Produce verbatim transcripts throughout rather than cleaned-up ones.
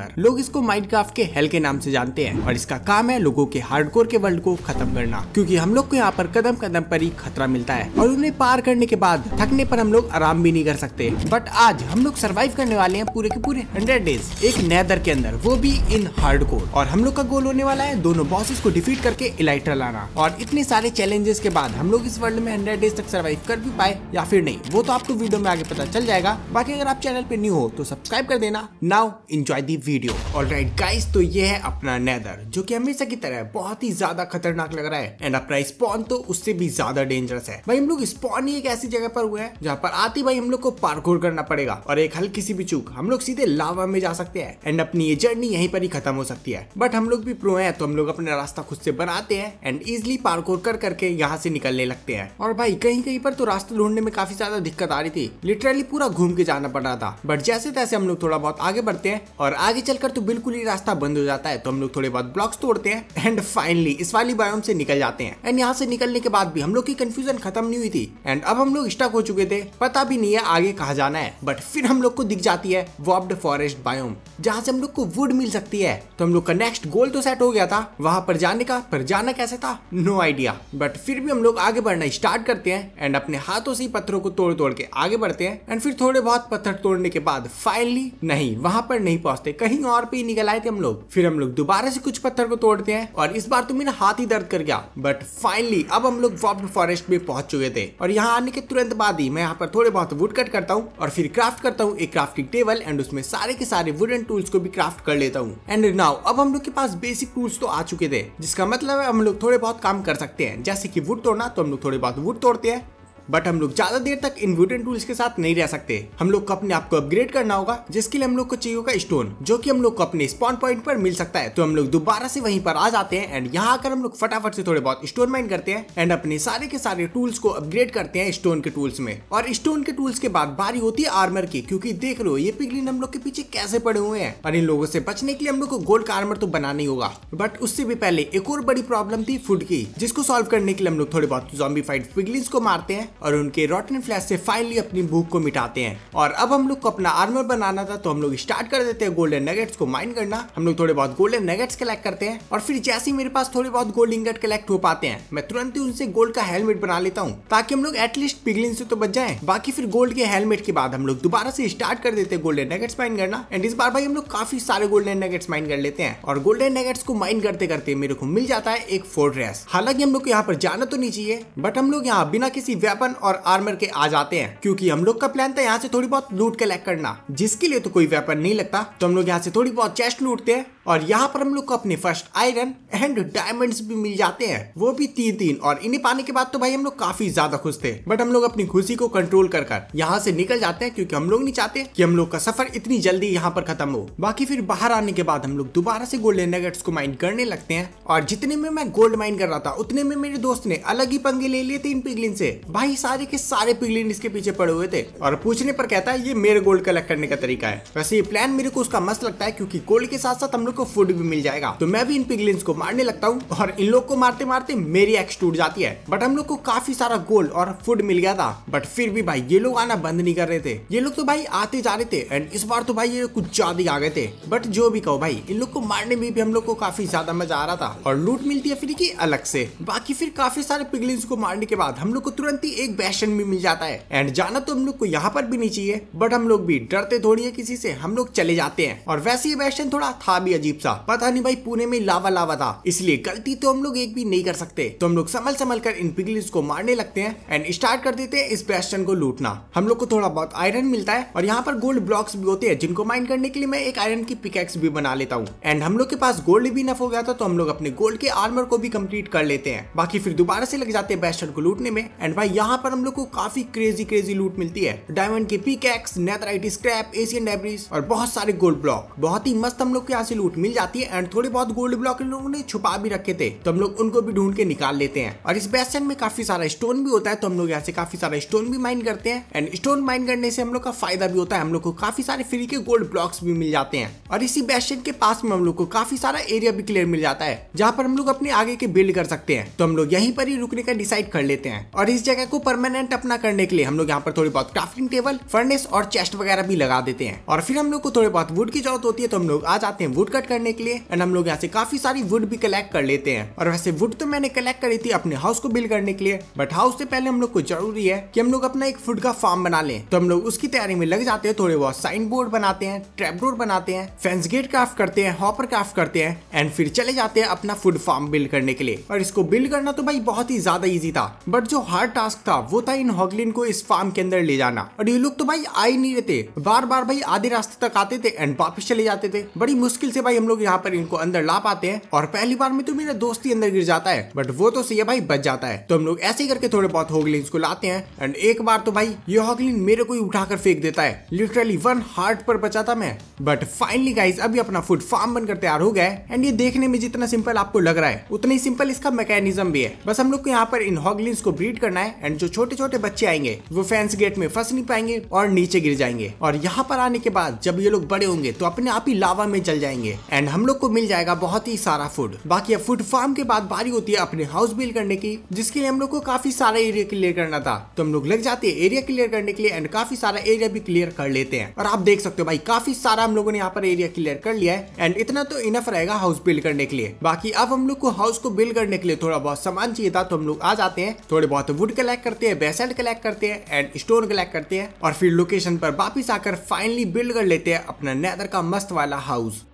Nether. लोग इसको Minecraft के हेल के नाम से जानते हैं और इसका काम है लोगों के हार्डकोर के वर्ल्ड को खत्म करना, क्योंकि हम लोग को यहाँ पर कदम कदम पर ही खतरा मिलता है और उन्हें पार करने के बाद थकने पर हम लोग आराम भी नहीं कर सकते। बट आज हम लोग सर्वाइव करने वाले हैं पूरे के पूरे हंड्रेड डेज एक नेदर के अंदर, वो भी इन हार्डकोर। और हम लोग का गोल होने वाला है दोनों बॉसेस को डिफीट करके इलाइट्रा लाना। और इतने सारे चैलेंजेस के बाद हम लोग इस वर्ल्ड में हंड्रेड डेज तक सर्वाइव कर भी पाए या फिर नहीं, वो तो आपको वीडियो में आगे पता चल जाएगा। बाकी अगर आप चैनल पे न्यू हो तो सब्सक्राइब कर देना। Now enjoy the video. Alright guys, तो ये है अपना नेदर जो कि हमेशा की तरह बहुत ही ज्यादा खतरनाक लग रहा है एंड अपना स्पॉन तो उससे भी ज्यादा डेंजरस है। भाई हम लोग स्पॉन ही एक ऐसी जगह पर हुआ है जहाँ पर आती भाई हम लोग को पार्कोर करना पड़ेगा और एक हल्की सी भी चूक हम लोग सीधे लावा में जा सकते हैं एंड अपनी ये जर्नी यहीं पर ही खत्म हो सकती है। बट हम लोग भी प्रो है तो हम लोग अपना रास्ता खुद से बनाते हैं एंड इजिली पार्कोर कर करके यहाँ से निकलने लगते हैं। और भाई कहीं कहीं पर तो रास्ता ढूंढने में काफी ज्यादा दिक्कत आ रही थी, लिटरली पूरा घूम के जाना पड़ रहा था। बट जैसे तैसे हम लोग थोड़ा बहुत आगे बढ़ते हैं और आगे चलकर तो बिल्कुल ही रास्ता बंद हो जाता है, तो हम लोग थोड़े बहुत ब्लॉक्स तोड़ते हैं एंड फाइनली इस वाली बायोम से निकल जाते हैं। एंड यहाँ से निकलने के बाद भी हम लोग की कंफ्यूजन खत्म नहीं हुई थी एंड अब हम लोग स्टक हो चुके थे, पता भी नहीं है आगे कहाँ जाना है। बट फिर हम लोग को दिख जाती है वॉर्प्ड फॉरेस्ट बायोम जहाँ से हम लोग को वुड मिल सकती है। तो हम लोग का नेक्स्ट गोल तो सेट हो गया था वहाँ पर जाने का, पर जाना कैसे था नो आइडिया। बट फिर भी हम लोग आगे बढ़ना स्टार्ट करते हैं एंड अपने हाथों से ही पत्थरों को तोड़ तोड़ के आगे बढ़ते हैं एंड फिर थोड़े बहुत पत्थर तोड़ने के बाद फाइनली नहीं वहाँ पर नहीं पहुँचते, कहीं और पे ही निकल आए थे हम लोग। फिर हम लोग दोबारा से कुछ पत्थर को तोड़ते हैं और इस बार तो मेरा हाथ ही दर्द कर गया। बट फाइनली अब हम लोग वॉर्प्ड फॉरेस्ट में पहुंच चुके थे और यहाँ आने के तुरंत बाद ही मैं यहाँ पर थोड़े बहुत वुड कट करता हूँ और फिर क्राफ्ट करता हूँ एक क्राफ्टिंग टेबल एंड उसमें सारे के सारे वुडन टूल्स को भी क्राफ्ट कर लेता हूँ। एंड नाउ अब हम लोग के पास बेसिक टूल्स तो आ चुके थे, जिसका मतलब है हम लोग थोड़े बहुत काम कर सकते हैं, जैसे कि वुड तोड़ना। तो हम लोग थोड़े बहुत वुड तोड़ते हैं बट हम लोग ज्यादा देर तक इन वुडन टूल्स के साथ नहीं रह सकते, हम लोग को अपने आप को अपग्रेड करना होगा, जिसके लिए हम लोग को चाहिए होगा स्टोन जो कि हम लोग को अपने स्पॉन पॉइंट पर मिल सकता है। तो हम लोग दोबारा से वहीं पर आ जाते हैं एंड यहाँ आकर हम लोग फटाफट से थोड़े बहुत स्टोन माइन करते हैं एंड अपने सारे के सारे टूल्स को अपग्रेड करते हैं स्टोन के टूल्स में। और स्टोन के टूल्स के बाद बारी होती है आर्मर की, क्योंकि देख लो ये पिगलिन हम लोग के पीछे कैसे पड़े हुए हैं और इन लोगों से बचने के लिए हम लोग को गोल्ड का आर्मर तो बनाना ही होगा। बट उससे भी पहले एक और बड़ी प्रॉब्लम थी फूड की, जिसको सॉल्व करने के लिए हम लोग थोड़े बहुत ज़ॉम्बी फाइट पिगलिन्स को मारते हैं और उनके रॉटन फ्लैश से फाइनली अपनी भूख को मिटाते हैं। और अब हम लोग को अपना आर्मर बनाना था तो हम लोग स्टार्ट कर देते हैं गोल्डन नगेट्स को माइन करना। हम लोग थोड़े बहुत गोल्डन नगेट्स कलेक्ट करते हैं और फिर जैसे ही मेरे पास थोड़े बहुत गोल्ड इंगट कलेक्ट हो पाते हैं मैं तुरंत ही उनसे गोल्ड का हेलमेट बना लेता हूँ ताकि हम लोग एटलीस्ट पिगलिन से तो बच जाए। बाकी फिर गोल्ड के हेलमेट के बाद हम लोग दोबारा से स्टार्ट कर देते हैं गोल्डन नगेट्स माइन करना एंड इस बार भाई हम लोग काफी सारे गोल्डन नगेट्स माइन कर लेते हैं। और गोल्डन नगेट्स को माइन करते करते मेरे को मिल जाता है एक फोर्ट्रेस। हालांकि हम लोग को यहाँ पर जाना तो नहीं चाहिए बट हम लोग यहाँ बिना किसी वेपन और आर्मर के आ जाते हैं, क्योंकि हम लोग का प्लान था यहाँ से थोड़ी बहुत लूट कलेक्ट करना, जिसके लिए तो कोई वेपन नहीं लगता। तो हम लोग यहाँ से थोड़ी बहुत चेस्ट लूटते हैं और यहाँ पर हम लोग को अपने फर्स्ट आयरन एंड डायमंड्स भी मिल जाते हैं, वो भी तीन तीन। और इन्हें पाने के बाद तो भाई हम लोग काफी ज्यादा खुश थे बट हम लोग अपनी खुशी को कंट्रोल कर कर यहाँ से निकल जाते हैं, क्योंकि हम लोग नहीं चाहते कि हम लोग का सफर इतनी जल्दी यहाँ पर खत्म हो। बाकी फिर बाहर आने के बाद हम लोग दोबारा से गोल्डन नगेट्स को माइन करने लगते हैं और जितने में मैं गोल्ड माइन कर रहा था उतने में मेरे दोस्त ने अलग ही पंगे ले लिए थे इन पिगलिन से। भाई सारे के सारे पिगलिन इसके पीछे पड़े हुए थे और पूछने पर कहता है ये मेरे गोल्ड कलेक्ट करने का तरीका है। वैसे ये प्लान मेरे को उसका मस्त लगता है, क्योंकि गोल्ड के साथ साथ हम लोग को फूड भी मिल जाएगा। तो मैं भी इन पिगलिन्स को मारने लगता हूँ और इन लोग को मारते मारते मेरी एक्स टूट जाती है। बट हम लोग को काफी सारा गोल्ड और फूड मिल गया था। बट फिर भी भाई ये लोग आना बंद नहीं कर रहे थे, ये लोग तो भाई आते जा रहे थे एंड इस बार तो भाई ये कुछ ज्यादा ही आ गए थे। बट जो भी कहो भाई इन लोग को मारने में भी हम लोग को काफी ज्यादा मजा आ रहा था और लूट मिलती है फिर की अलग से। बाकी फिर काफी सारे पिगलिन्स को मारने के बाद हम लोग को तुरंत ही एक बैस्टियन भी मिल जाता है एंड जाना तो हम लोग को यहाँ पर भी नहीं चाहिए बट हम लोग भी डरते थोड़ी है किसी से, हम लोग चले जाते हैं। और वैसे ये बैस्टियन थोड़ा था भी अजीब सा, पता नहीं भाई पुणे में लावा लावा था, इसलिए गलती तो हम लोग एक भी नहीं कर सकते। तो हम लोग संभल संभल कर इन पिगलिन्स को मारने लगते हैं एंड स्टार्ट कर देते हैं इस बैस्टियन को लूटना। हम लोग को थोड़ा बहुत आयरन मिलता है और यहाँ पर गोल्ड ब्लॉक्स भी होते हैं, जिनको माइन करने के लिए मैं एक आयरन की पिकेक्स भी बना लेता हूँ। एंड हम लोग के पास गोल्ड भी इनफ हो गया था तो हम लोग अपने गोल्ड के आर्मर को भी कम्प्लीट कर लेते हैं। बाकी फिर दोबारा से लग जाते हैं बैस्टियन को लूटने में एंड भाई यहाँ पर हम लोग को काफी क्रेजी क्रेजी लूट मिलती है, डायमंड के pickaxe, netherite scrap, ancient debris और बहुत सारे गोल्ड ब्लॉक। बहुत ही मस्त हम लोग को यहाँ से लूट मिल जाती है एंड थोड़े बहुत गोल्ड ब्लॉक इन लोगों ने छुपा भी रखे थे तो हम लोग उनको भी ढूंढ के निकाल लेते हैं। और इस बेसन में काफी सारा स्टोन भी होता है तो हम लोग यहाँ से काफी सारा स्टोन भी माइन करते हैं एंड स्टोन माइन करने से हम लोग का फायदा भी होता है, हम लोग को काफी सारे फ्री के गोल्ड ब्लॉक्स भी मिल जाते हैं। और इसी बेसन के पास में हम लोग को काफी सारा एरिया भी क्लियर मिल जाता है जहाँ पर हम लोग अपने आगे के बिल्ड कर सकते हैं। तो हम लोग यहीं पर ही रुकने का डिसाइड कर लेते हैं और इस जगह को परमानेंट अपना करने के लिए हम लोग यहाँ पर थोड़ी बहुत क्राफ्टिंग टेबल, फर्नेस और चेस्ट वगैरह भी लगा देते हैं। और फिर हम लोग को थोड़ी बहुत वुड की जरूरत होती है तो हम लोग आ जाते हैं वुड कट करने के लिए। एंड हम लोग यहाँ से काफी सारी वुड भी कलेक्ट कर लेते हैं। और वैसे वुड तो मैंने कलेक्ट करी थी अपने हाउस को बिल्ड करने के लिए, बट हाउस से पहले हम लोग को जरूरी है कि हम लोग अपना एक फूड का फार्म बना लें। तो हम लोग उसकी तैयारी में लग जाते हैं, थोड़े बहुत साइन बोर्ड बनाते हैं, ट्रैपडोर बनाते हैं, फेंस गेट क्राफ्ट करते हैं, हॉपर क्राफ्ट करते हैं एंड फिर चले जाते हैं अपना फूड फार्म बिल्ड करने के लिए। और इसको बिल्ड करना तो भाई बहुत ही ज्यादा इजी था, बट जो हार्ड टास्क था वो था इन हॉगलिन को इस फार्म के अंदर ले जाना। और ये लोग तो भाई आ ही नहीं रहते, बार बार भाई आधे रास्ते तक आते थे एंड वापस चले जाते थे। बड़ी मुश्किल से भाई हम लोग यहाँ पर इनको अंदर ला पाते हैं। और पहली बार में तो मेरा दोस्त ही अंदर गिर जाता है, बट वो तो सही है भाई, बच जाता है। तो हम लोग ऐसे ही करके थोड़े बहुत हॉगलिन को लाते हैं। एंड एक बार तो भाई ये हॉगलिन मेरे को ही उठाकर फेंक देता है, लिटरली वन हार्ट पर बचा था मैं। बट फाइनली गाइज अभी अपना फूड फार्म बनकर तैयार हो गया है। एंड ये देखने में जितना सिंपल आपको लग रहा है उतना ही सिंपल इसका मैकेनिज्म भी है। बस हम लोग को यहाँ पर इन हॉगलिन्स को ब्रीड करना है एंड जो छोटे छोटे बच्चे आएंगे वो फैंस गेट में फंस नहीं पाएंगे और नीचे गिर जाएंगे। और यहाँ पर आने के बाद जब ये लोग बड़े होंगे तो अपने आप ही लावा में जल जाएंगे एंड हम लोग को मिल जाएगा बहुत ही सारा फूड। बाकी अब फूड फार्म के बाद बारी होती है अपने हाउस बिल्ड करने की, जिसके लिए हम लोग को काफी सारा एरिया क्लियर करना था। तो हम लोग लग जाते हैं एरिया क्लियर करने के लिए एंड काफी सारा एरिया भी क्लियर कर लेते हैं। और आप देख सकते हो भाई काफी सारा हम लोगों ने यहाँ पर एरिया क्लियर कर लिया है एंड इतना तो इनफ रहेगा हाउस बिल्ड करने के लिए। बाकी अब हम लोग को हाउस को बिल्ड करने के लिए थोड़ा बहुत सामान चाहिए था, तो हम लोग आ जाते हैं, थोड़े बहुत वुड कलेक्ट करते हैं, बेसल्ट कलेक्ट करते हैं एंड स्टोन कलेक्ट करते हैं। और फिर लोकेशन पर वापिस आकर फाइनली बिल्ड कर लेते हैं अपना नेदर का मस्त वाला हाउस।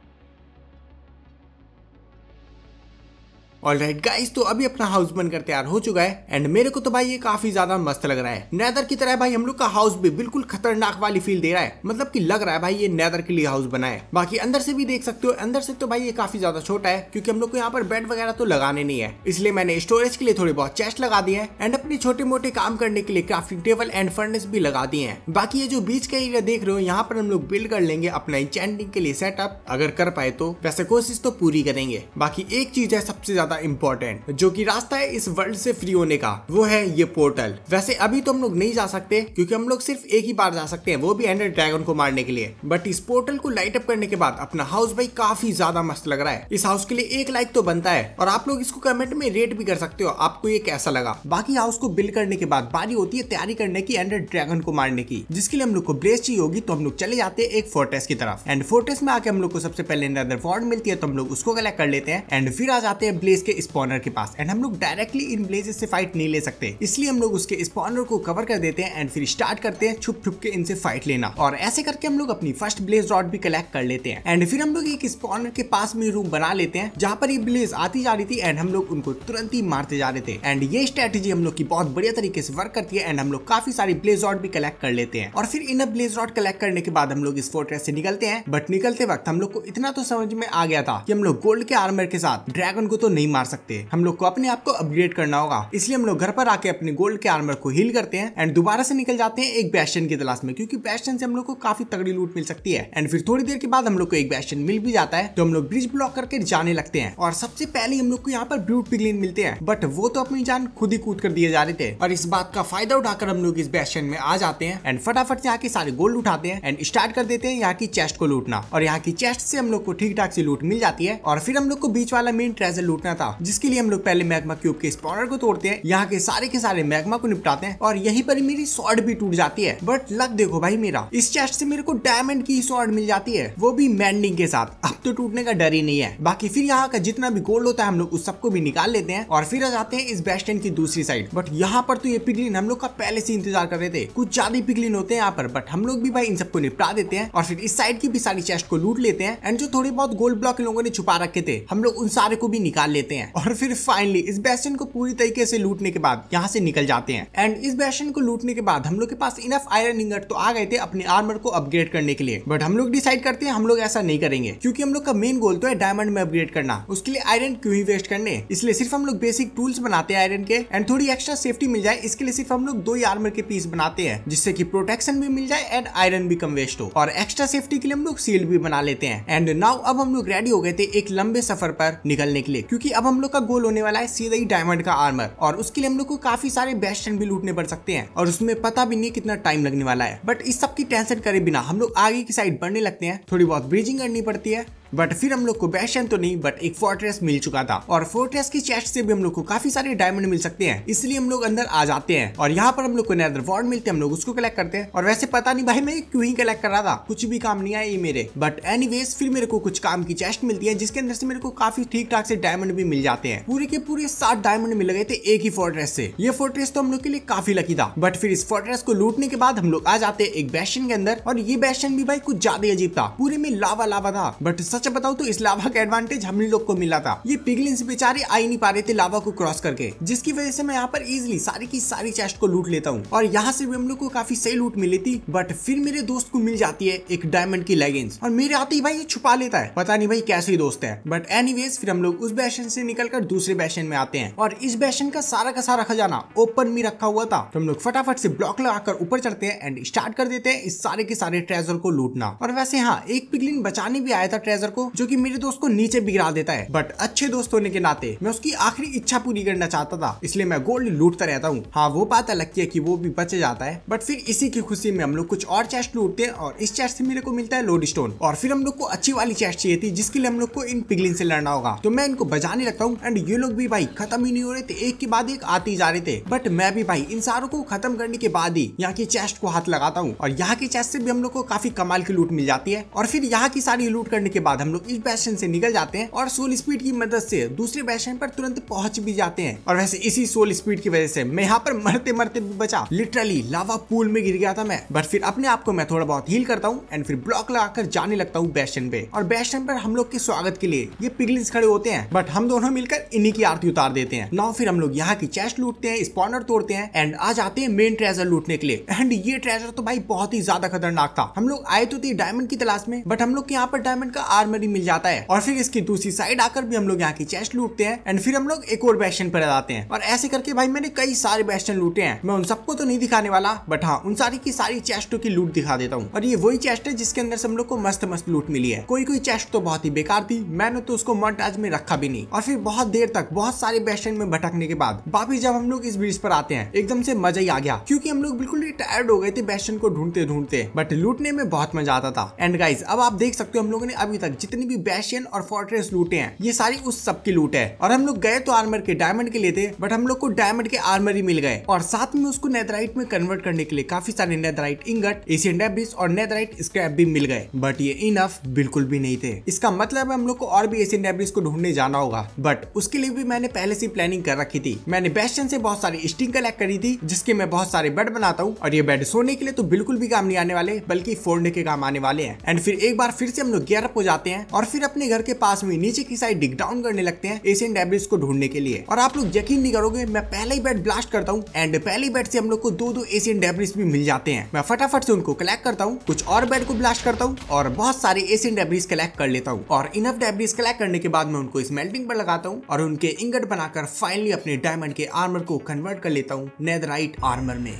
ऑलराइट गाइस, तो अभी अपना हाउस बनकर तैयार हो चुका है एंड मेरे को तो भाई ये काफी ज्यादा मस्त लग रहा है। नेदर की तरह भाई हम लोग का हाउस भी बिल्कुल खतरनाक वाली फील दे रहा है, मतलब कि लग रहा है भाई ये नेदर के लिए हाउस बना है। बाकी अंदर से भी देख सकते हो, अंदर से तो भाई ये काफी ज्यादा छोटा है क्योंकि हम लोग को यहाँ पर बेड वगैरह तो लगाने नहीं है, इसलिए मैंने स्टोरेज के लिए थोड़ी बहुत चेस्ट लगा दी है एंड अपने छोटे मोटे काम करने के लिए क्राफ्टिंग टेबल एंड फर्नेस भी लगा दिए हैं। बाकी ये जो बीच का एरिया देख रहे हो यहाँ पर हम लोग बिल्ड कर लेंगे अपना एन्चेंटिंग के लिए सेटअप, अगर कर पाए तो, वैसे कोशिश तो पूरी करेंगे। बाकी एक चीज है सबसे ज्यादा इम्पोर्टेंट जो कि रास्ता है इस वर्ल्ड से फ्री होने का, वो है ये पोर्टल। वैसे अभी तो हम लोग नहीं जा सकते क्योंकि हम लोग सिर्फ एक ही बार जा सकते हैं, वो भी एंडर ड्रैगन को मारने के लिए। बट इस पोर्टल को लाइट अप करने के बाद अपना हाउस भाई काफी ज्यादा मस्त लग रहा है। इस हाउस के लिए एक लाइक तो बनता है और आप लोग इसको कमेंट में रेट भी कर सकते हो आपको ये कैसा लगा। बाकी हाउस को बिल्ड करने के बाद बारी होती है तैयारी करने की एंडर ड्रैगन को मारने की, जिसके लिए हम लोग को ब्लेस चाहिए होगी। तो हम लोग चले जाते हैं एक फोर्ट्रेस की तरफ एंड फोर्ट्रेस में आके हम लोग को सबसे पहले नेदर वॉर्ड मिलती है, तो हम लोग उसको कलेक्ट कर लेते हैं एंड फिर आ जाते हैं ब्लेज के स्पॉनर के पास। एंड हम लोग डायरेक्टली इन ब्लेजेस से फाइट नहीं ले सकते, इसलिए हम लोग उसके स्पॉनर को कवर कर देते हैं एंड फिर स्टार्ट करते हैं छुप छुप के इनसे फाइट लेना। और ऐसे करके हम लोग अपनी फर्स्ट ब्लेज रॉड भी कलेक्ट कर लेते हैं एंड फिर हम लोग एक स्पॉनर के पास में रूम बना लेते हैं जहाँ पर ये ब्लेज आती जा रही थी एंड हम लोग उनको तुरंत ही मारते जा रहे थे। एंड ये स्ट्रेटेजी हम लोग की बहुत बढ़िया तरीके से वर्क करती है एंड हम लोग काफी सारी ब्लेज रॉड भी कलेक्ट कर लेते हैं। और फिर इन ब्लेज रॉड कलेक्ट करने के बाद हम लोग इस फोर्ट्रेस से निकलते हैं। बट निकलते वक्त हम लोग को इतना तो समझ में आ गया था कि हम लोग गोल्ड के आर्मर के साथ ड्रैगन को तो नहीं मार सकते, हम लोग को अपने आप को अपग्रेड करना होगा। इसलिए हम लोग घर पर आके अपने गोल्ड के आर्मर को हील करते हैं एंड दोबारा से निकल जाते हैं एक बैस्टियन की तलाश में, क्योंकि बैस्टियन से हम लोग को काफी तगड़ी लूट मिल सकती है। एंड फिर थोड़ी देर के बाद हम लोग को एक बैस्टियन मिल भी जाता है, तो हम लोग ब्रिज ब्लॉक करके जाने लगते हैं। और सबसे पहले हम लोग को यहाँ पर ब्रूट पिगलिन मिलते हैं, बट वो तो अपनी जान खुद ही कूद कर दिए जा रहे थे। और इस बात का फायदा उठाकर हम लोग इस बैस्टियन में आ जाते हैं एंड फटाफट से यहाँ के सारे गोल्ड उठाते हैं एंड स्टार्ट कर देते हैं यहाँ की चेस्ट को लूटना। और यहाँ की चेस्ट से हम लोग को ठीक ठाक से लूट मिल जाती है। और फिर हम लोग को बीच वाला मेन ट्रेजर लूटना था, जिसके लिए हम लोग पहले मैग्मा क्यूब के स्पॉनर को तोड़ते हैं, यहाँ के सारे के सारे मैग्मा को निपटाते हैं और यहीं पर मेरी सॉर्ड भी टूट जाती है। बट लक देखो भाई मेरा, इस चेस्ट से मेरे को डायमंड की सॉर्ड मिल जाती है, वो भी मेंडिंग के साथ। अब तो टूटने का डर ही नहीं है। बाकी फिर यहाँ का जितना भी गोल्ड होता है हम लोग उस सबको भी निकाल लेते हैं और फिर आ जाते हैं इस बेस्टन की दूसरी साइड। बट यहाँ पर तो ये पिगलिन हम लोग का पहले से इंतजार कर रहे थे, कुछ ज्यादा पिगलिन होते हैं यहाँ पर, बट हम लोग भी भाई इन सबको निपटा देते हैं। और फिर इस साइड की भी सारी चेस्ट को लूट लेते हैं एंड जो थोड़े बहुत गोल्ड ब्लॉक लोगों ने छुपा रखे थे हम लोग उन सारे को भी निकाल लेते हैं। और फिर फाइनली इस बेस्टन को पूरी तरीके से लूटने के बाद यहाँ से निकल जाते हैं। एंड इस बेस्टन को लूटने के बाद हम लोग के पास इनफ आयरन इंगट तो आ गए थे अपने आर्मर को अपग्रेड करने के लिए, बट हम लोग डिसाइड करते हैं हम लोग ऐसा नहीं करेंगे क्योंकि हम लोग का मेन गोल तो है डायमंड में अपग्रेड करना, उसके लिए आयरन क्यों ही वेस्ट करने। इसलिए सिर्फ हम लोग बेसिक टूल्स बनाते हैं आयरन के एंड थोड़ी एक्स्ट्रा सेफ्टी मिल जाए इसके लिए सिर्फ हम लोग दो ही आर्मर के पीस बनाते हैं, जिससे की प्रोटेक्शन भी मिल जाए एंड आयरन भी कम वेस्ट हो। और एक्स्ट्रा सेफ्टी के लिए हम लोग सील्ड भी बना लेते हैं। एंड नाउ अब हम लोग रेडी हो गए थे एक लंबे सफर पर निकलने के लिए, क्योंकि अब हम लोग का गोल होने वाला है सीधा ही डायमंड का आर्मर। और उसके लिए हम लोग को काफी सारे बेस्टन भी लूटने पड़ सकते हैं और उसमें पता भी नहीं कितना टाइम लगने वाला है। बट इस सब की टेंशन करे बिना हम लोग आगे की साइड बढ़ने लगते हैं। थोड़ी बहुत ब्रीजिंग करनी पड़ती है बट फिर हम लोग को बैस्टियन तो नहीं बट एक फोर्ट्रेस मिल चुका था और फोर्ट्रेस की चेस्ट से भी हम लोग को काफी सारे डायमंड मिल सकते हैं, इसलिए हम लोग अंदर आ जाते हैं और यहाँ पर हम लोग को नेदर वॉर्ड मिलते हैं, हम लोग उसको कलेक्ट करते हैं। और वैसे पता नहीं भाई मैं क्यों ही कलेक्ट कर रहा था, कुछ भी काम नहीं आया ये मेरे, बट एनीवेज फिर मेरे को कुछ काम की चेस्ट मिलती है जिसके अंदर से मेरे को काफी ठीक ठाक से डायमंड भी मिल जाते हैं। पूरे के पूरे सात डायमंड मिल गए थे एक ही फोर्ट्रेस से। ये फोर्ट्रेस तो हम लोग के लिए काफी लकी था। बट फिर इस फोर्ट्रेस को लूटने के बाद हम लोग आ जाते हैं एक बैस्टियन के अंदर और ये बैस्टियन भी भाई कुछ ज्यादा अजीब था, पूरे में लावा लावा था। बट सच बताऊं तो इस लावा का एडवांटेज हम लोग को मिला था, ये पिगलिन बेचारे आ ही नहीं पा रहे थे लावा को क्रॉस करके, जिसकी वजह से मैं यहाँ पर इजिली सारी की सारी चेस्ट को लूट लेता हूँ और यहाँ से भी हम लोग को काफी सही लूट मिली थी। बट फिर मेरे दोस्त को मिल जाती है एक डायमंड की लेगिंग्स और मेरे आते ही भाई ये छुपा लेता है, पता नहीं भाई कैसे ही दोस्त है। बट एनीवेज फिर हम लोग उस बैस्टियन से निकलकर दूसरे बैस्टियन में आते हैं और इस बैस्टियन का सारा का सारा खजाना ओपन में रखा हुआ था। तो हम लोग फटाफट से ब्लॉक लगाकर ऊपर चढ़ते हैं एंड स्टार्ट कर देते हैं इस सारे के सारे ट्रेजर को लूटना। और वैसे हाँ, एक पिगलिन बचाने भी आया था ट्रेजर को, जो कि मेरे दोस्त को नीचे बिगड़ा देता है। बट अच्छे दोस्त होने के नाते मैं उसकी आखिरी इच्छा पूरी करना चाहता था, इसलिए मैं गोल्ड लूटता रहता हूँ। हाँ वो बात अलग है कि वो भी बच जाता है। बट फिर इसी की खुशी में हम लोग कुछ और चेस्ट लूटते हैं और इस चेस्ट से मेरे को मिलता है लोड स्टोन। और फिर हम लोग को अच्छी वाली चेस्ट चाहिए थी जिसके लिए हम लोग को इन पिगलिन से लड़ना होगा। तो मैं इनको बजाने लगता हूँ एंड ये लोग भी भाई खत्म ही नहीं हो रहे थे, एक के बाद एक आते ही जा रहे थे। बट मैं भी भाई इन सारों को खत्म करने के बाद ही यहाँ की चेस्ट को हाथ लगाता हूँ और यहाँ की चेस्ट से भी हम लोग को काफी कमाल की लूट मिल जाती है। और फिर यहाँ की सारी लूट करने के बाद हम लोग इस बैस्टियन से निकल जाते हैं और सोल स्पीड की मदद से दूसरे बैस्टियन पर तुरंत पहुंच भी जाते हैं। और वैसे इसी सोल स्पीड की वजह से मैं यहाँ पर मरते मरते भी बचा, लिटरली लावा पूल में गिर गया था मैं। बट फिर अपने आप को मैं थोड़ा बहुत हील करता हूँ एंड फिर ब्लॉक लगाकर जाने लगता हूँ बैस्टियन पे। और बैस्टियन पर हम लोग के स्वागत के लिए ये पिगलिन खड़े होते हैं, बट हम दोनों मिलकर इन्हीं की आरती उतार देते हैं। नाउ फिर हम लोग यहाँ की चेस्ट लूटते हैं, स्पॉनर तोड़ते हैं एंड आ जाते हैं मेन ट्रेजर लूटने के लिए। एंड ये ट्रेजर तो भाई बहुत ही ज्यादा खतरनाक था। हम लोग आए तो थे डायमंड की तलाश में, बट हम लोग के यहाँ पर डायमंड का आर्मर ही मिल जाता है। और फिर इसकी दूसरी साइड आकर भी हम लोग यहाँ की चेस्ट लूटते हैं एंड फिर हम लोग एक और बैस्टियन पर जाते हैं। और ऐसे करके भाई मैंने कई सारे बैस्टियन लूटे हैं, मैं उन सबको तो नहीं दिखाने वाला बट हाँ उन सारी की सारी चेस्टों की लूट दिखा देता हूँ। और ये वही चेस्ट है जिसके अंदर से हम लोग को मस्त मस्त लूट मिली है। कोई कोई चेस्ट तो बहुत ही बेकार थी, मैंने तो उसको मॉन्टाज में रखा भी नहीं। और फिर बहुत देर तक बहुत सारे बैस्टियन में भटकने के बाद वापिस जब हम लोग इस ब्रिज पर आते हैं, एकदम से मजा ही आ गया क्योंकि हम लोग बिल्कुल टायर्ड हो गए थे बैस्टियन को ढूंढते ढूंढते, बट लूटने में बहुत मजा आता था। एंड गाइज अब आप देख सकते हो हम लोगों ने अभी तक जितनी भी बैस्टियन और फोर्ट्रेस लूटे हैं ये सारी उस सब की लूट है। और हम लोग गए तो आर्मर के डायमंड के लिए थे, बट हम लोग को डायमंड के आर्मर ही मिल गए और साथ में उसको नेदराइट में कन्वर्ट करने के लिए काफी सारे नेदराइट इंगट, एंशिएंट डेब्रिस और नेदराइट स्क्रैप भी मिल गए। बट ये इनफ बिल्कुल भी नहीं थे, इसका मतलब हम लोग को और भी एंशिएंट डेब्रिस को ढूंढने जाना होगा। बट उसके लिए भी मैंने पहले से प्लानिंग कर रखी थी, मैंने बैस्टियन से बहुत सारी स्टिंग कलेक्ट करी थी जिसके मैं बहुत सारे बेड बनाता हूँ। और ये बेड सोने के लिए तो बिल्कुल भी काम नहीं आने वाले, बल्कि फोड़ने के काम आने वाले हैं। एंड फिर एक बार फिर से हम लोग गियर अप हो जाते हैं और फिर अपने घर के पास में नीचे की साइड डिग डाउन करने लगते हैं एंशिएंट डेब्रिस को ढूंढने के लिए। और आप लोग यकीन नहीं करोगे, मैं पहले ही बेड ब्लास्ट करता हूँ एंड पहले बेड से हम लोग को दो दो एंशिएंट डेब्रिस भी मिल जाते हैं। मैं फटाफट से उनको कलेक्ट करता हूँ, कुछ और बेड को ब्लास्ट करता हूँ और बहुत सारे एंशिएंट डेब्रिस कलेक्ट कर लेता हूँ। और इनफ डेब्रिस कलेक्ट करने के बाद मैं उनको इस मेल्टिंग पर लगाता हूँ और उनके इंगट बनाकर फाइनली अपने डायमंड के आर्मर को कन्वर्ट कर लेता हूँ नेदराइट आर्मर में।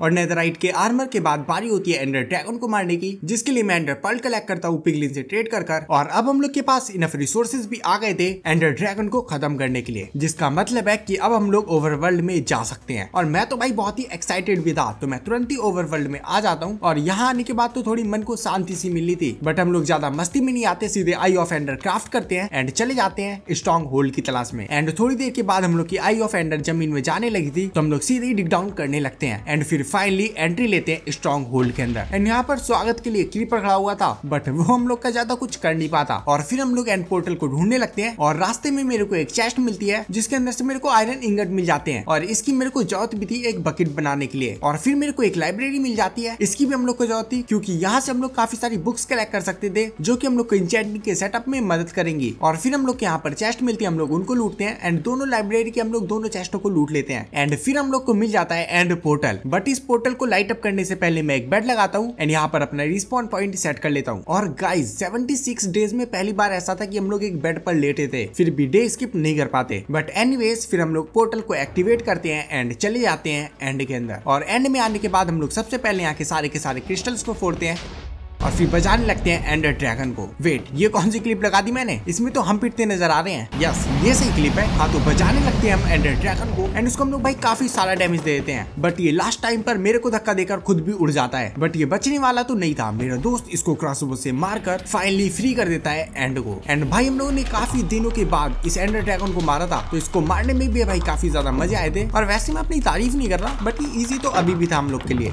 और नेदराइट के आर्मर के बाद बारी होती है एंडर ड्रैगन को मारने की, जिसके लिए मैं एंडर पर्ल कलेक्ट करता हूँ पिगलिन से ट्रेड कर कर। और अब हम लोग के पास इनफ रिसोर्सेज भी आ गए थे एंडर ड्रैगन को खत्म करने के लिए, जिसका मतलब है कि अब हम लोग ओवरवर्ल्ड में जा सकते हैं। और मैं तो भाई बहुत ही एक्साइटेड भी था, तो मैं तुरंत ही ओवरवर्ल्ड में आ जाता हूँ। और यहाँ आने के बाद तो थोड़ी मन को शांति सी मिली थी, बट हम लोग ज्यादा मस्ती में नहीं आते, सीधे आई ऑफ एंडर क्राफ्ट करते हैं एंड चले जाते हैं स्ट्रॉन्ग होल्ड की तलाश में। एंड थोड़ी देर के बाद हम लोग की आई ऑफ एंडर जमीन में जाने लगी थी, तो हम लोग सीधे ही डिग डाउन करने लगते हैं एंड फिर फाइनली एंट्री लेते हैं स्ट्रॉन्ग होल्ड के अंदर। एंड यहाँ पर स्वागत के लिए क्रीपर खड़ा हुआ था, बट वो हम लोग का ज्यादा कुछ कर नहीं पाता। और फिर हम लोग एंड पोर्टल को ढूंढने लगते हैं और रास्ते में मेरे को एक चेस्ट मिलती है जिसके अंदर से मेरे को आयरन इंगट मिल जाते हैं। और इसकी मेरे को जरूरत भी थी एक बकेट बनाने के लिए। और फिर मेरे को एक लाइब्रेरी मिल जाती है, इसकी भी हम लोग को जरूरत थी क्योंकि यहाँ से हम लोग काफी सारी बुक्स कलेक्ट कर सकते थे जो की हम लोग को एन्चेंटिंग के सेटअप में मदद करेंगी। और फिर हम लोग के यहाँ पर चेस्ट मिलती है, हम लोग उनको लूटते हैं एंड दोनों लाइब्रेरी के हम लोग दोनों चेस्टों को लूट लेते हैं। एंड फिर हम लोग को मिल जाता है एंड पोर्टल, बट इस पोर्टल को लाइट अप करने से पहले मैं एक बेड लगाता हूँ एंड यहाँ पर अपना रिस्पॉन पॉइंट सेट कर लेता हूँ। और गाइस छिहत्तर डेज में पहली बार ऐसा था कि हम लोग एक बेड पर लेटे थे फिर भी डे स्किप नहीं कर पाते। बट एनीवेज फिर हम लोग पोर्टल को एक्टिवेट करते हैं एंड चले जाते हैं एंड के अंदर। और एंड में आने के बाद हम लोग सबसे पहले यहाँ के सारे के सारे क्रिस्टल्स को फोड़ते हैं और फिर बजाने लगते हैं एंडर ड्रैगन को। वेट, ये कौन सी क्लिप लगा दी मैंने? इसमें तो हम पिटते नजर आ रहे हैं। यस, ये सही क्लिप है। हाँ, तो बजाने लगते हैं हम एंडर ड्रैगन को एंड उसको हम लोग भाई काफी सारा डैमेज दे देते हैं। बट ये लास्ट टाइम पर मेरे को धक्का देकर खुद भी उड़ जाता है। बट ये बचने वाला तो नहीं था। मेरा दोस्त इसको क्रॉसबो से मारकर फाइनली फ्री कर देता है एंड को। एंड भाई हम लोगों ने काफी दिनों के बाद इस एंडर ड्रैगन को मारा था, तो इसको मारने में भी भाई काफी ज्यादा मजे आए थे। और वैसे मैं अपनी तारीफ नहीं कर रहा, बट ये इजी तो अभी भी था हम लोग के लिए।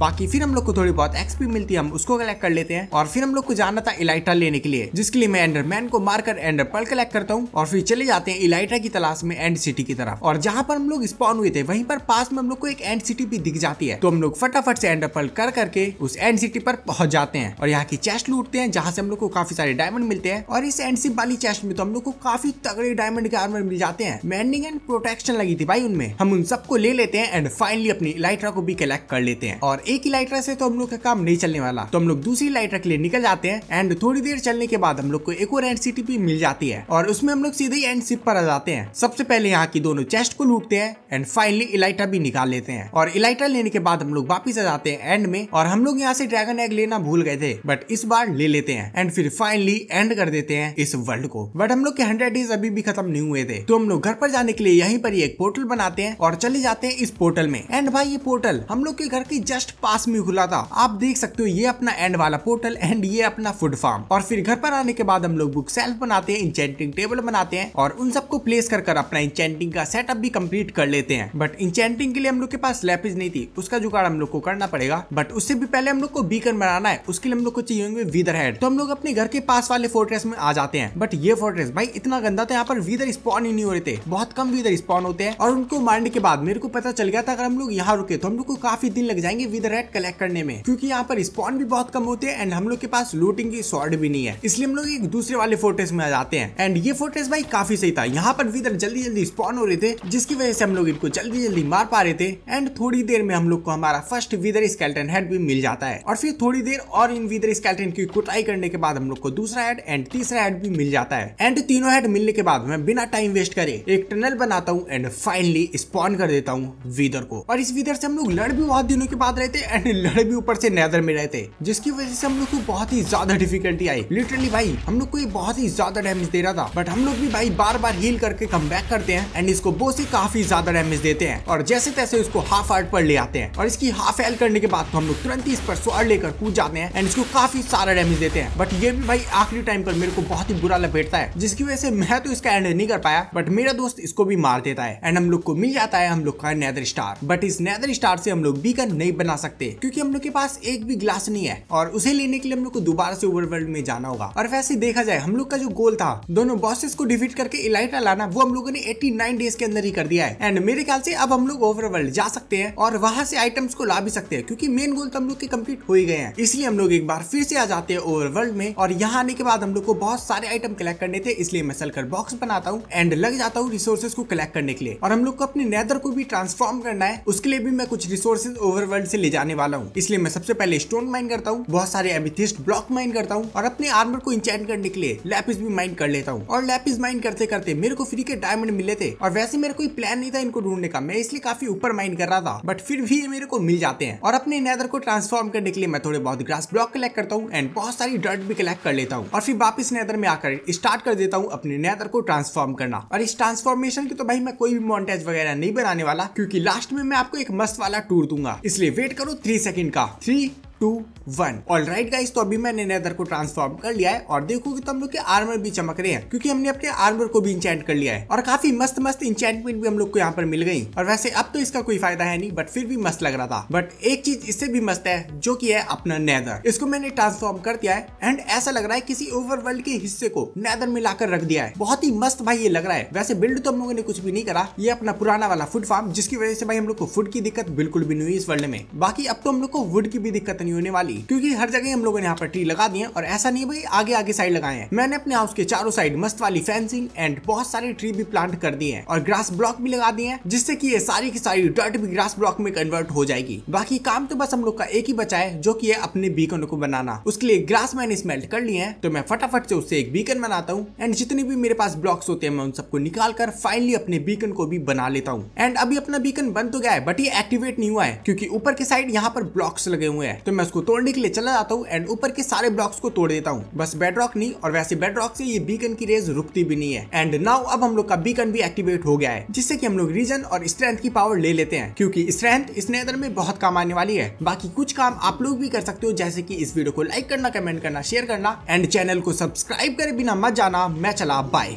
बाकी फिर हम लोग को थोड़ी बहुत एक्सपी मिलती है, हम उसको कलेक्ट कर लेते हैं। और फिर हम लोग को जाना था इलाइट्रा लेने के लिए, जिसके लिए मैं एंडरमैन को मारकर एंडर पर्ल कलेक्ट करता हूँ। और फिर चले जाते हैं इलाइट्रा की तलाश में एंड सिटी की तरफ। और जहाँ पर हम लोग स्पॉन हुए थे वहीं पर पास में हम लोग को एक एंड सिटी भी दिख जाती है, तो हम लोग फटाफट से एंडर पर्ल कर करके उस एंड सिटी पर पहुंच जाते हैं। और यहाँ की चेस्ट लूटते हैं, जहाँ से हम लोग को काफी सारे डायमंड मिलते हैं। और इस एंड सिटी वाली चेस्ट में तो हम लोग को काफी तगड़े डायमंड के आर्मर मिल जाते हैं। मेंडिंग एंड प्रोटेक्शन लगी थी भाई उनमें, हम उन सबको ले लेते हैं एंड फाइनली अपनी इलाइट्रा को भी कलेक्ट कर लेते हैं। और एक इलाइट्रा से तो हम लोग का काम नहीं चलने वाला, तो हम लोग दूसरी इलाइट्रा के लिए निकल जाते हैं। एंड थोड़ी देर चलने के बाद हम लोग को एक और एंड सिटी भी मिल जाती है, और उसमें हम लोग सीधे ही एंड सिप पर आ जाते हैं। सबसे पहले यहाँ की दोनों चेस्ट को लूटते हैं एंड फाइनली इलाइट्रा भी निकाल लेते हैं। और इलाइट्रा लेने के बाद हम लोग वापिस आ जाते हैं एंड में। और हम लोग यहाँ से ड्रैगन एग लेना भूल गए थे, बट इस बार ले लेते हैं एंड फिर फाइनली एंड कर देते हैं इस वर्ल्ड को। बट हम लोग के हंड्रेड डेज अभी भी खत्म नहीं हुए थे, तो हम लोग घर पर जाने के लिए यहीं पर एक पोर्टल बनाते हैं और चले जाते हैं इस पोर्टल में। एंड भाई ये पोर्टल हम लोग के घर की जस्ट पास में खुला था। आप देख सकते हो ये अपना एंड वाला पोर्टल एंड ये अपना फूड फार्म। और फिर घर पर आने के बाद हम लोग बुक सेल्फ बनाते हैं, इंचेंटिंग टेबल बनाते हैं और उन सबको प्लेस कर कर अपना इंचेंटिंग का सेटअप भी कंप्लीट कर लेते हैं। बट इंचेंटिंग के लिए हम लोग के पास लैपिस नहीं थी, उसका जुगाड़ हम लोग को करना पड़ेगा। बट उससे भी पहले हम लोग को बीकन बनाना है, उसके लिए हम लोग को चाहिए होंगे वीदर हेड। तो हम लोग अपने घर के पास वाले फोर्ट्रेस में आ जाते हैं। बट ये फोर्ट्रेस भाई इतना गंदा था, यहाँ पर वीदर स्पॉन ही नहीं हो रहे थे, बहुत कम वीदर स्पॉन होते हैं। और उनको मारने के बाद मेरे को पता चल गया था अगर हम लोग यहाँ रुके तो हम लोग को काफी दिन लग जाएंगे विदर हेड कलेक्ट करने में, क्योंकि यहाँ पर स्पॉन भी बहुत कम होते हैं एंड हम लोग के पास लूटिंग की सॉर्ड भी नहीं है। इसलिए हम लोग एक दूसरे वाले फोर्ट्रेस में आ जाते हैं। एंड ये फोर्ट्रेस भाई काफी सही था, यहाँ पर विदर जल्दी जल्दी स्पॉन हो रहे थे, जिसकी वजह से हम लोग इनको जल्दी जल्दी मार पा रहे थे। एंड थोड़ी देर में हम लोग को हमारा फर्स्ट विदर स्केल्टन हेड भी मिल जाता है। और फिर थोड़ी देर और इन विदर स्केल्टन की कुटाई करने के बाद हम लोग को दूसरा हेड एंड तीसरा हेड भी मिल जाता है। एंड तीनों हेड मिलने के बाद मैं बिना टाइम वेस्ट करे एक टनल बनाता हूँ एंड फाइनली स्पॉन कर देता हूँ विदर को। और इस विदर से हम लोग लड़ भी बहुत दिनों के बाद रहते एंड लड़े भी ऊपर से नेदर में रहते, जिसकी वजह से हम लोग को बहुत ही ज्यादा डिफिकल्टी आई। लिटरली भाई हम लोग को ये बहुत ही ज्यादा डैमेज दे रहा था, बट हम लोग भी भाई बार बार हील करके कमबैक करते हैं एंड इसको बो से काफी ज्यादा डैमेज देते हैं। और जैसे तैसे उसको हाफ हार्ट पर ले आते हैं और इसकी हाफ हेल्थ करने के बाद तो हम लोग तुरंत ही इस पर स्वॉर्ड लेकर कूद जाते हैं एंड इसको काफी सारा डैमेज देते हैं। बट ये भी भाई आखिरी टाइम पर मेरे को बहुत ही बुरा लपेटता है, जिसकी वजह से मैं तो इसका एंड नहीं कर पाया, बट मेरा दोस्त इसको भी मार देता है एंड हम लोग को मिल जाता है हम लोग का नेदर स्टार। बट इस नेदर स्टार से हम लोग बीकन नहीं बना सकते, क्योंकि हम लोग के पास एक भी ग्लास नहीं है और उसे लेने के लिए हम लोग को दोबारा से ओवरवर्ल्ड में जाना होगा। और वैसे देखा जाए हम लोग का जो गोल था दोनों बॉसेस को डिफीट करके इलाइट्रा लाना, वो हम लोगों ने नवासी डेज के अंदर ही कर दिया है। एंड मेरे ख्याल से अब हम लोग ओवरवर्ल्ड जा सकते हैं और वहाँ से आइटम्स को ला भी सकते हैं, क्योंकि मेन गोल तो हम लोग के कम्प्लीट हो ही गए हैं। इसलिए हम लोग एक बार फिर से आ जाते हैं ओवरवर्ल्ड में। और यहाँ आने के बाद हम लोग को बहुत सारे आइटम कलेक्ट करने थे, इसलिए मैं सलकर बॉक्स बनाता हूँ एंड लग जाता हूँ रिसोर्सेज को कलेक्ट करने के लिए। और हम लोग को अपने नेदर को भी ट्रांसफॉर्म करना है, उसके लिए भी मैं कुछ रिसोर्सेज ओवरवर्ल्ड से ले जाने वाला हूँ। इसलिए मैं सबसे पहले स्टोन माइन करता हूँ, बहुत सारे एमेथिस्ट ब्लॉक माइन करता हूँ और अपने आर्मर को इंचेंट करने के लिए लैपिस भी माइन कर लेता हूँ। और लैपिस माइन करते करते मेरे को फ्री के डायमंड मिले थे। और वैसे मेरा कोई प्लान नहीं था इनको ढूंढने का, मैं इसलिए काफी ऊपर माइन कर रहा था, बट फिर भी ये मेरे को मिल जाते हैं। और अपने नेदर को ट्रांसफॉर्म करने के लिए मैं थोड़े बहुत ग्रास ब्लॉक कलेक्ट करता हूँ एंड बहुत सारी डर्ट भी कलेक्ट कर लेता हूँ। और फिर वापस नेदर में आकर स्टार्ट कर देता हूँ अपने नेदर को ट्रांसफॉर्म करना। और इस ट्रांसफॉर्मेशन की तो भाई मैं कोई भी मॉन्टेज वगैरह नहीं बनाने वाला, क्योंकि लास्ट में मैं आपको एक मस्त वाला टूर दूंगा, इसलिए वेट करो थ्री सेकंड का। Three two one. All right guys, तो अभी मैंने नेदर को ट्रांसफॉर्म कर लिया है और देखोगे तो हम लोग के आर्मर भी चमक रहे हैं, क्योंकि हमने अपने आर्मर को भी इंचेंट कर लिया है। और काफी मस्त मस्त इंचेंटमेंट भी हम लोग को यहाँ पर मिल गई। और वैसे अब तो इसका कोई फायदा है नहीं, बट फिर भी मस्त लग रहा था। बट एक चीज इससे भी मस्त है, जो कि है अपना नेदर। इसको मैंने ट्रांसफॉर्म कर दिया है एंड ऐसा लग रहा है किसी ओवरवर्ल्ड के हिस्से को नेदर में लाकर रख दिया है। बहुत ही मस्त भाई ये लग रहा है। वैसे बिल्ड तो हम लोगों ने कुछ भी नहीं करा, ये अपना पुराना वाला फूड फार्म, जिसकी वजह से भाई हम लोग को फूड की दिक्कत बिल्कुल भी नहीं हुई इस वर्ल्ड में। बाकी अब तो हम लोग को वुड की भी दिक्कत होने वाली, क्योंकि हर जगह हम लोगों ने यहाँ पर ट्री लगा दिए। और ऐसा नहीं भाई आगे आगे साइड लगाए हैं, मैंने अपने हाउस के चारों साइड मस्त वाली फेंसिंग एंड बहुत सारे ट्री भी प्लांट कर दिए हैं और ग्रास ब्लॉक भी लगा दिए हैं, जिससे कि ये सारी की सारी डर्ट भी ग्रास ब्लॉक में कन्वर्ट हो जाएगी। बाकी काम तो बस हम लोग का एक ही बचा है, जो की है अपने बीकन को बनाना। उसके लिए ग्रास मैंने स्मेल्ट कर लिए हैं, तो मैं फटाफट से उससे एक बीकन बनाता हूँ एंड जितने भी मेरे पास ब्लॉक्स होते हैं मैं उन सबको निकाल कर फाइनली अपने बीकन को भी बना लेता हूँ। एंड अभी अपना बीकन बन तो गया है, बट ये एक्टिवेट नहीं हुआ है, क्योंकि ऊपर के साइड यहाँ पर ब्लॉक्स लगे हुए हैं। तो मैं उसको तोड़ने के लिए चला जाता हूँ एंड ऊपर के सारे ब्लॉक्स को तोड़ देता हूँ, बस बेडरॉक नहीं। और वैसे बेडरॉक से ये बीकन की रेज रुकती भी नहीं है। एंड नाउ अब हम लोग का बीकन भी एक्टिवेट हो गया है, जिससे कि हम लोग रीजन और स्ट्रेंथ की पावर ले लेते हैं, क्योंकि स्ट्रेंथ इस नेदर में बहुत काम आने वाली है। बाकी कुछ काम आप लोग भी कर सकते हो, जैसे कि इस वीडियो को लाइक करना, कमेंट करना, शेयर करना एंड चैनल को सब्सक्राइब करे बिना मत जाना। मैं चला, बाय।